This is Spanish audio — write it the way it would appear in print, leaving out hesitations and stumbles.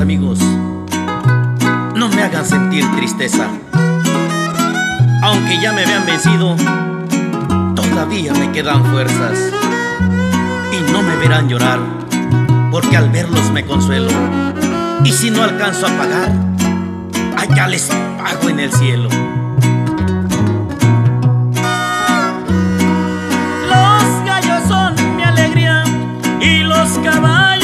queridos amigos, no me hagan sentir tristeza. Aunque ya me vean vencido, todavía me quedan fuerzas. Y no me verán llorar, porque al verlos me consuelo. Y si no alcanzo a pagar, allá les pago en el cielo. Los gallos son mi alegría y los caballos